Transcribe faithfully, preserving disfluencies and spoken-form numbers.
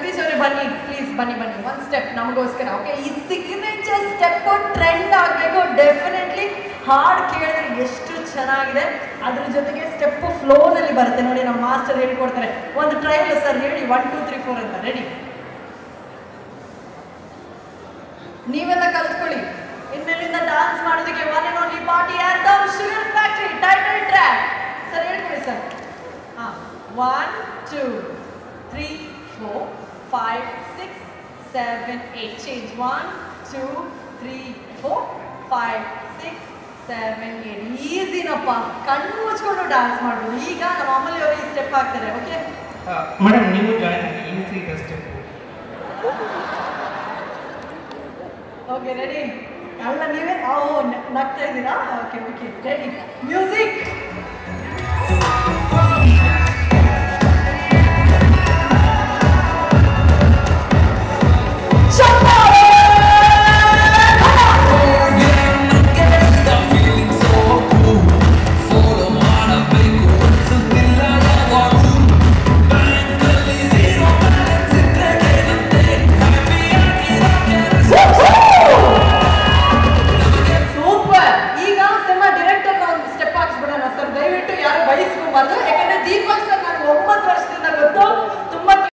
please bunny, please bunny bunny one step namagoskara. Okay, ee signature step trend ಆಗಬೇಕು, definitely ಹಾಡ್ ಕೇಳಿದ್ರೆ ಎಷ್ಟು ಚೆನ್ನಾಗಿದೆ. ಅದರ ಜೊತೆಗೆ ಸ್ಟೆಪ್ ಫ್ಲೋ ನಲ್ಲಿ ಬರುತ್ತೆ ನೋಡಿ, ನಮ್ಮ ಮಾಸ್ಟರ್ ಹೇಳಿಕೊಡ್ತಾರೆ. ಒಂದು ಟ್ರಯಲ್ ಸರ್ ಹೇಳಿ one two three four ಅಂತ. ರೆಡಿ, ನೀವೆಲ್ಲ ಕಲ್ತ್ಕೊಳ್ಳಿ. ಇನ್ನೆಲ್ಲಿಂದ ಡಾನ್ಸ್ ಮಾಡೋದಕ್ಕೆ one and only party at the Sugar Factory title track. Sir ಹೇಳ್ಕೊಳ್ಳಿ ಸರ್. ಹಾ, one two three four five six seven eight. Change. One two three four five six seven eight. Easy nappa. Kannu muchikondo dance maadu. Iga normally oru step haagtare. Okay madam, neevu join aagi easy step. Okay, ready? Alla neeve oh nagta idira. Okay okay, ready, music.